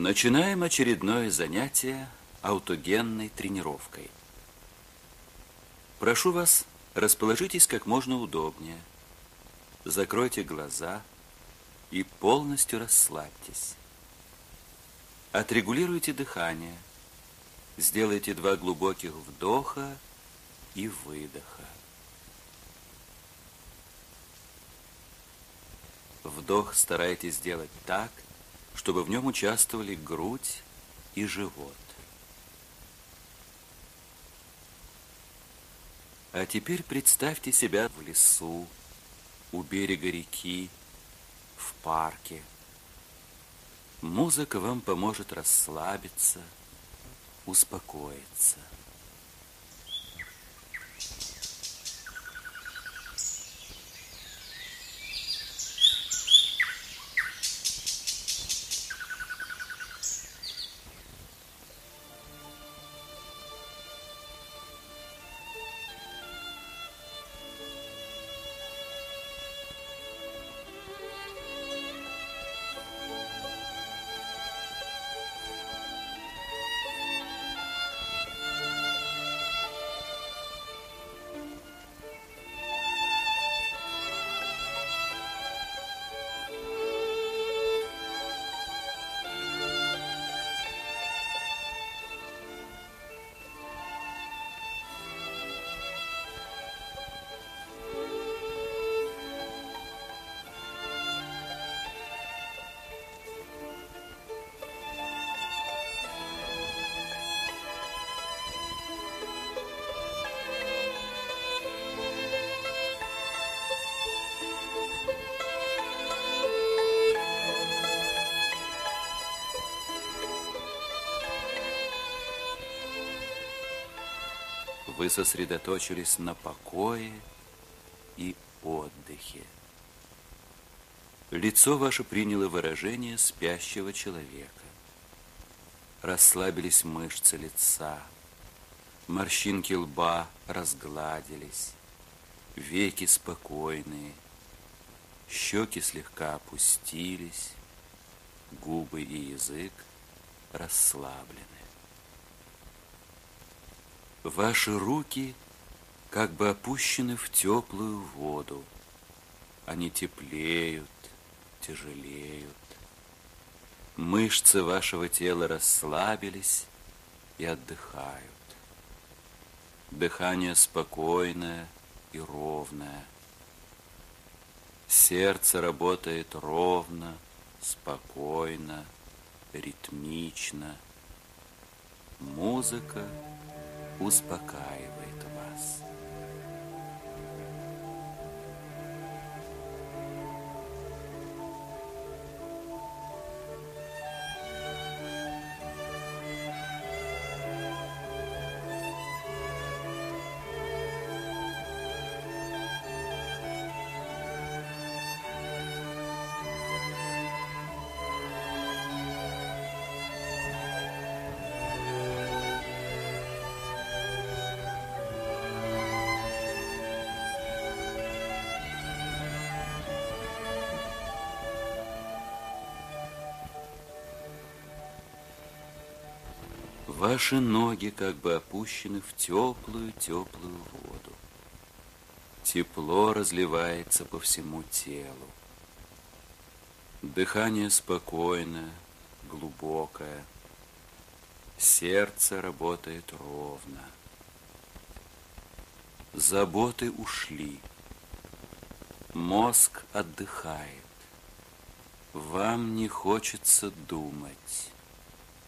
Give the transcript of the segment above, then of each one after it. Начинаем очередное занятие аутогенной тренировкой. Прошу вас, расположитесь как можно удобнее, закройте глаза и полностью расслабьтесь. Отрегулируйте дыхание, сделайте два глубоких вдоха и выдоха. Вдох старайтесь сделать так, чтобы в нем участвовали грудь и живот. А теперь представьте себя в лесу, у берега реки, в парке. Музыка вам поможет расслабиться, успокоиться. Вы сосредоточились на покое и отдыхе. Лицо ваше приняло выражение спящего человека. Расслабились мышцы лица, морщинки лба разгладились, веки спокойные, щеки слегка опустились, губы и язык расслаблены. Ваши руки как бы опущены в теплую воду. Они теплеют, тяжелеют. Мышцы вашего тела расслабились и отдыхают. Дыхание спокойное и ровное. Сердце работает ровно, спокойно, ритмично. Музыка успокаивает вас. Ваши ноги как бы опущены в теплую воду. Тепло разливается по всему телу. Дыхание спокойное, глубокое. Сердце работает ровно. Заботы ушли. Мозг отдыхает. Вам не хочется думать.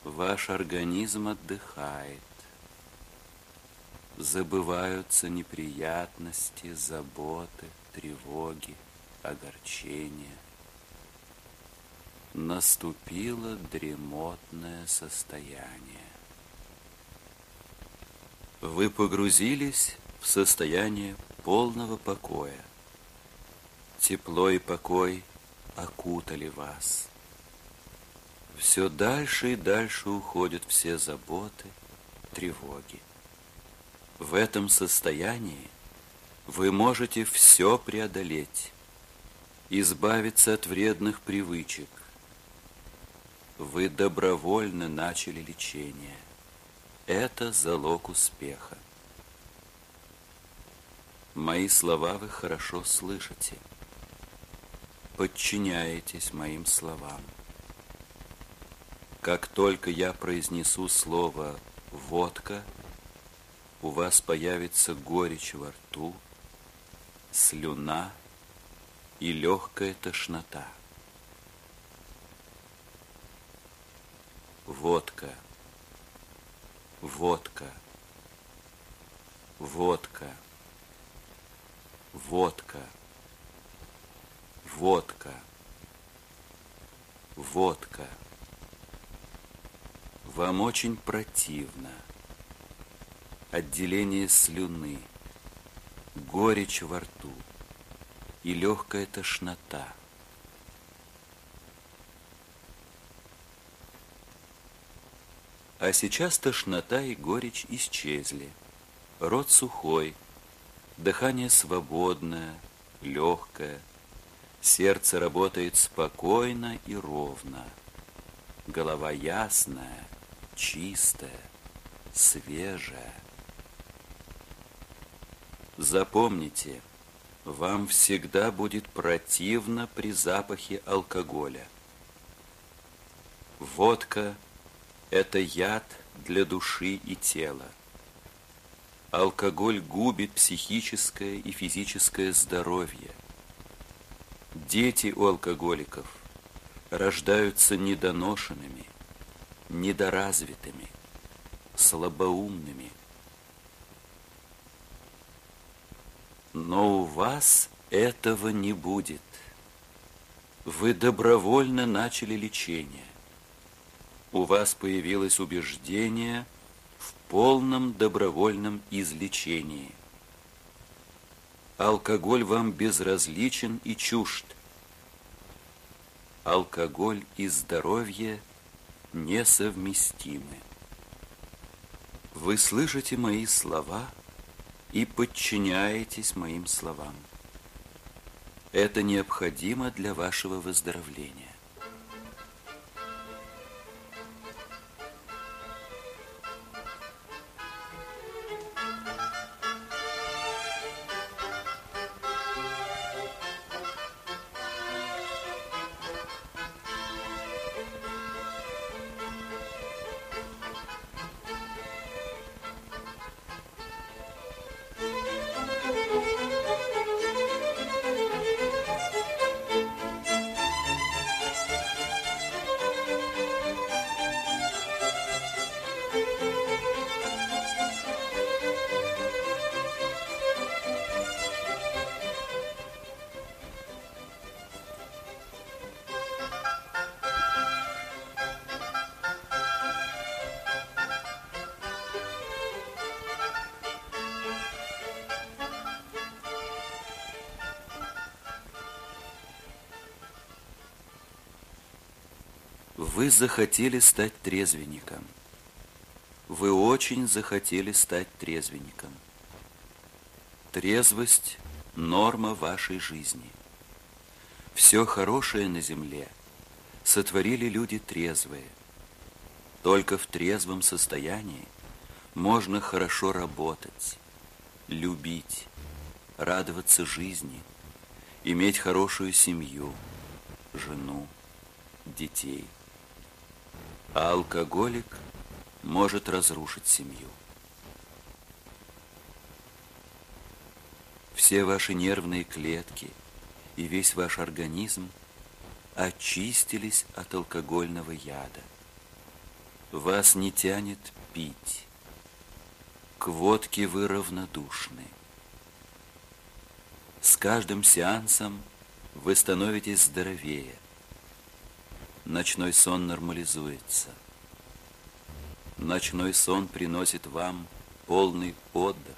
Ваш организм отдыхает. Забываются неприятности, заботы, тревоги, огорчения. Наступило дремотное состояние. Вы погрузились в состояние полного покоя. Тепло и покой окутали вас. Все дальше и дальше уходят все заботы, тревоги. В этом состоянии вы можете все преодолеть, избавиться от вредных привычек. Вы добровольно начали лечение. Это залог успеха. Мои слова вы хорошо слышите. Подчиняетесь моим словам. Как только я произнесу слово «водка», у вас появится горечь во рту, слюна и легкая тошнота. Водка, водка, водка, водка, водка, водка. Вам очень противно. Отделение слюны, горечь во рту и легкая тошнота. А сейчас тошнота и горечь исчезли. Рот сухой, дыхание свободное, легкое, сердце работает спокойно и ровно, голова ясная, чистая, свежая. Запомните, вам всегда будет противно при запахе алкоголя. Водка – это яд для души и тела. Алкоголь губит психическое и физическое здоровье. Дети у алкоголиков рождаются недоношенными, недоразвитыми, слабоумными. Но у вас этого не будет. Вы добровольно начали лечение. У вас появилось убеждение в полном добровольном излечении. Алкоголь вам безразличен и чужд. Алкоголь и здоровье несовместимы. Вы слышите мои слова и подчиняетесь моим словам. Это необходимо для вашего выздоровления. Вы захотели стать трезвенником. Вы очень захотели стать трезвенником. Трезвость – норма вашей жизни. Все хорошее на земле сотворили люди трезвые. Только в трезвом состоянии можно хорошо работать, любить, радоваться жизни, иметь хорошую семью, жену, детей. А алкоголик может разрушить семью. Все ваши нервные клетки и весь ваш организм очистились от алкогольного яда. Вас не тянет пить. К водке вы равнодушны. С каждым сеансом вы становитесь здоровее. Ночной сон нормализуется. Ночной сон приносит вам полный отдых,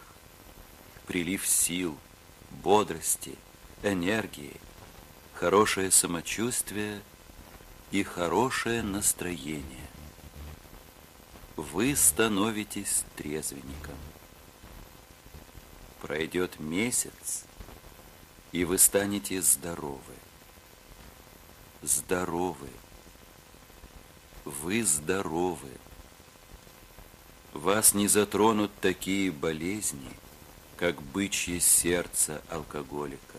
прилив сил, бодрости, энергии, хорошее самочувствие и хорошее настроение. Вы становитесь трезвенником. Пройдет месяц, и вы станете здоровы. Здоровы. вы здоровы. Вас не затронут такие болезни, как бычье сердце алкоголика,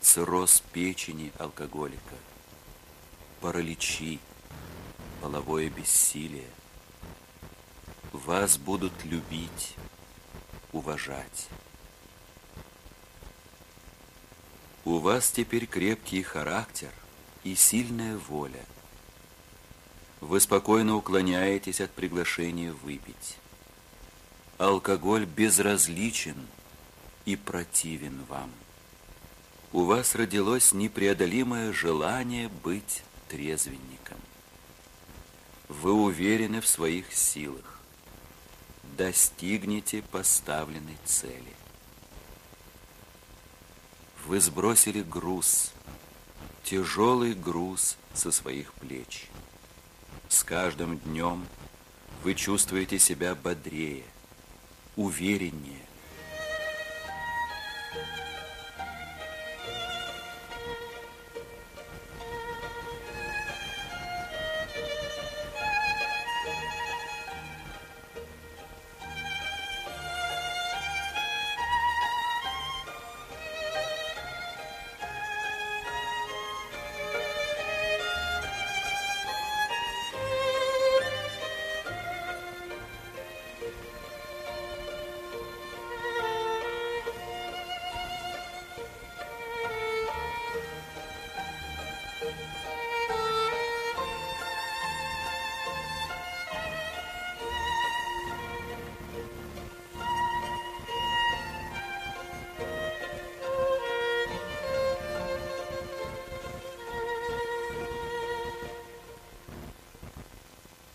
цирроз печени алкоголика, параличи, половое бессилие. Вас будут любить, уважать. У вас теперь крепкий характер и сильная воля. Вы спокойно уклоняетесь от приглашения выпить. Алкоголь безразличен и противен вам. У вас родилось непреодолимое желание быть трезвенником. Вы уверены в своих силах. Достигните поставленной цели. Вы сбросили груз, тяжелый груз со своих плеч. С каждым днем вы чувствуете себя бодрее, увереннее.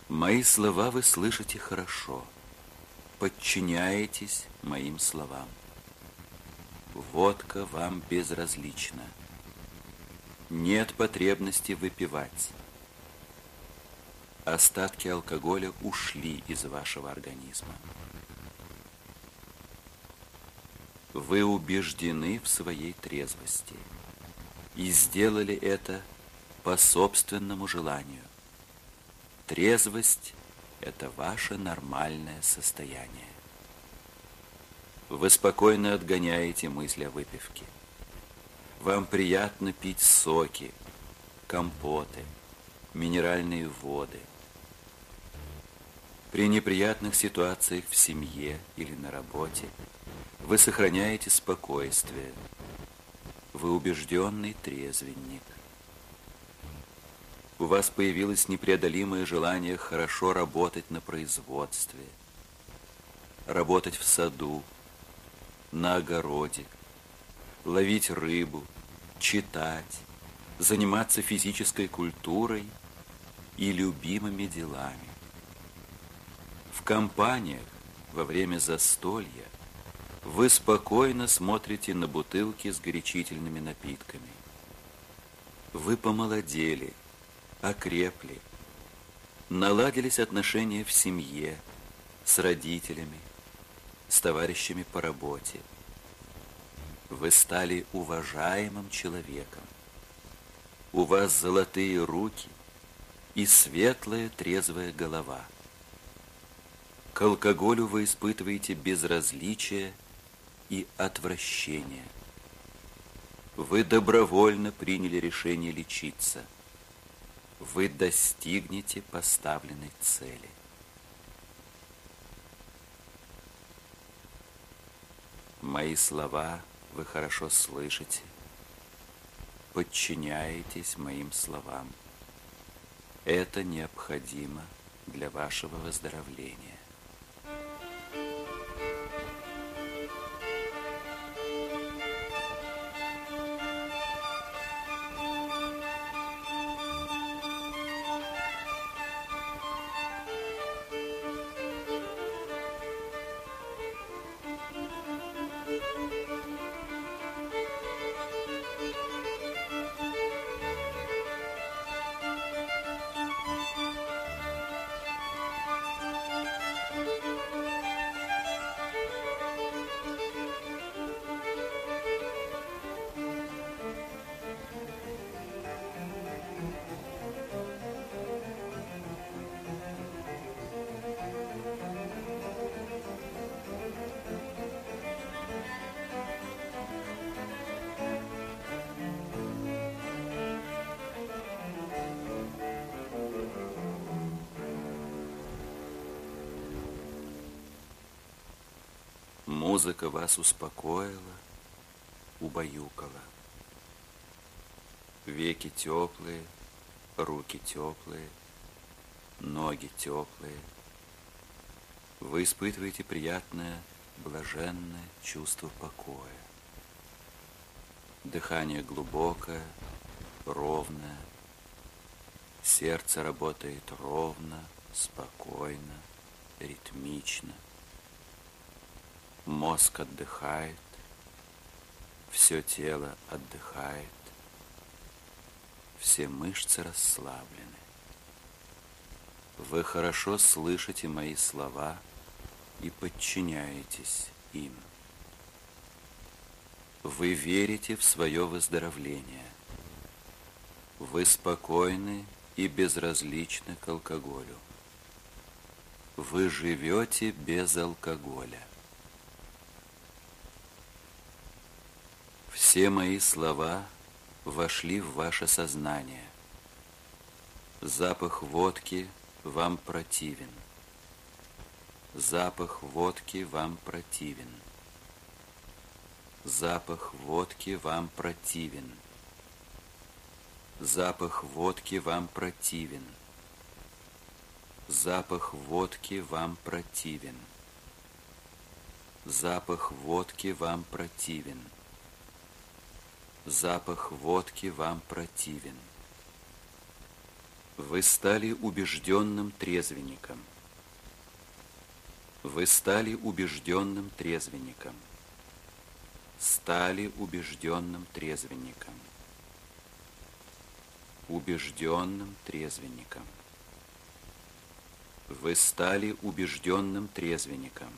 Мои слова вы слышите хорошо, подчиняетесь моим словам. Водка вам безразлична. Нет потребности выпивать. Остатки алкоголя ушли из вашего организма. Вы убеждены в своей трезвости и сделали это по собственному желанию. Трезвость – это ваше нормальное состояние. Вы спокойно отгоняете мысли о выпивке. Вам приятно пить соки, компоты, минеральные воды. При неприятных ситуациях в семье или на работе вы сохраняете спокойствие. Вы убежденный трезвенник. У вас появилось непреодолимое желание хорошо работать на производстве, работать в саду, на огороде, ловить рыбу, читать, заниматься физической культурой и любимыми делами. В компаниях во время застолья вы спокойно смотрите на бутылки с горячительными напитками. Вы помолодели, окрепли, наладились отношения в семье, с родителями, с товарищами по работе. Вы стали уважаемым человеком. У вас золотые руки и светлая трезвая голова. К алкоголю вы испытываете безразличие и отвращение. Вы добровольно приняли решение лечиться. Вы достигнете поставленной цели. Мои слова вы хорошо слышите, подчиняетесь моим словам. Это необходимо для вашего выздоровления. Музыка вас успокоила, убаюкала. Веки теплые, руки теплые, ноги теплые. Вы испытываете приятное, блаженное чувство покоя. Дыхание глубокое, ровное. Сердце работает ровно, спокойно, ритмично. Мозг отдыхает, все тело отдыхает, все мышцы расслаблены. Вы хорошо слышите мои слова и подчиняетесь им. Вы верите в свое выздоровление. Вы спокойны и безразличны к алкоголю. Вы живете без алкоголя. Все мои слова вошли в ваше сознание. Запах водки вам противен. Запах водки вам противен. Запах водки вам противен. Запах водки вам противен. Запах водки вам противен. Запах водки вам противен. Запах водки вам противен. Вы стали убежденным трезвенником. Вы стали убежденным трезвенником. Стали убежденным трезвенником. Убежденным трезвенником. Вы стали убежденным трезвенником.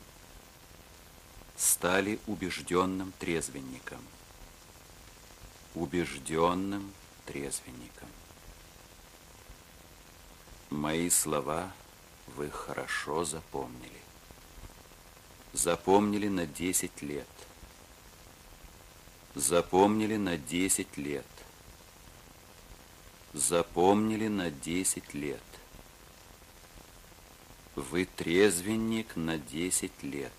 Стали убежденным трезвенником. Убежденным трезвенником. Мои слова вы хорошо запомнили. Запомнили на 10 лет. Запомнили на 10 лет. Запомнили на 10 лет. Вы трезвенник на 10 лет.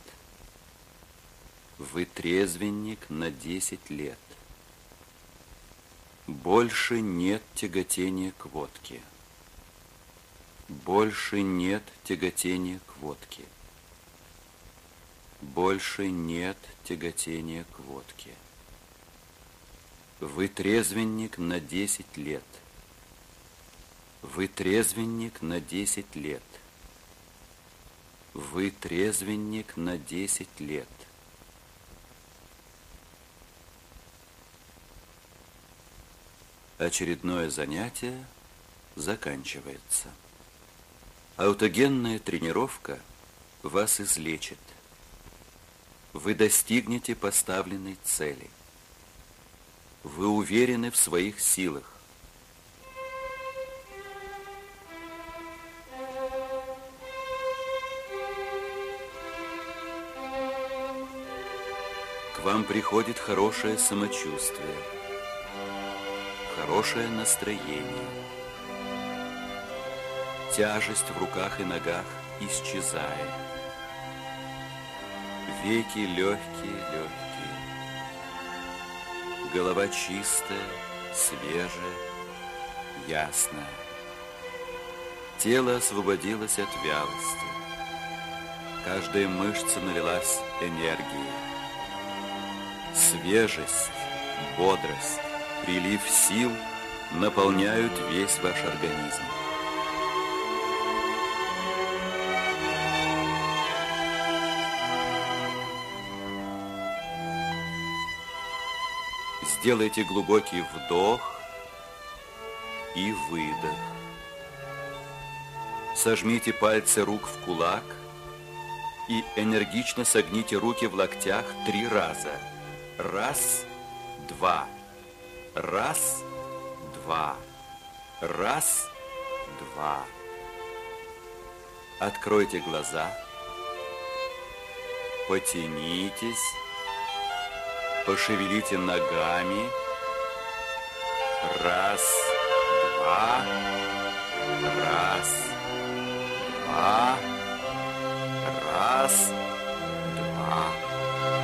Вы трезвенник на 10 лет. Больше нет тяготения к водке. Больше нет тяготения к водке. Больше нет тяготения к водке. Вы трезвенник на 10 лет. Вы трезвенник на 10 лет. Вы трезвенник на 10 лет. Очередное занятие заканчивается. Аутогенная тренировка вас излечит. Вы достигнете поставленной цели. Вы уверены в своих силах. К вам приходит хорошее самочувствие. Хорошее настроение. Тяжесть в руках и ногах исчезает. Веки легкие-легкие. Голова чистая, свежая, ясная. Тело освободилось от вялости. Каждая мышца налилась энергией. Свежесть, бодрость. Прилив сил наполняют весь ваш организм. Сделайте глубокий вдох и выдох. Сожмите пальцы рук в кулак и энергично согните руки в локтях 3 раза. Раз, два. Раз, два. Раз, два. Откройте глаза. Потянитесь. Пошевелите ногами. Раз, два. Раз, два. Раз, два.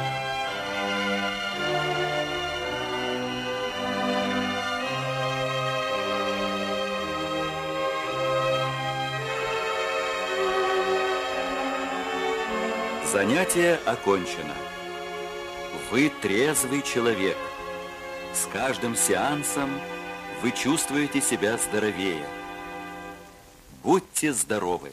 Занятие окончено. Вы трезвый человек. С каждым сеансом вы чувствуете себя здоровее. Будьте здоровы!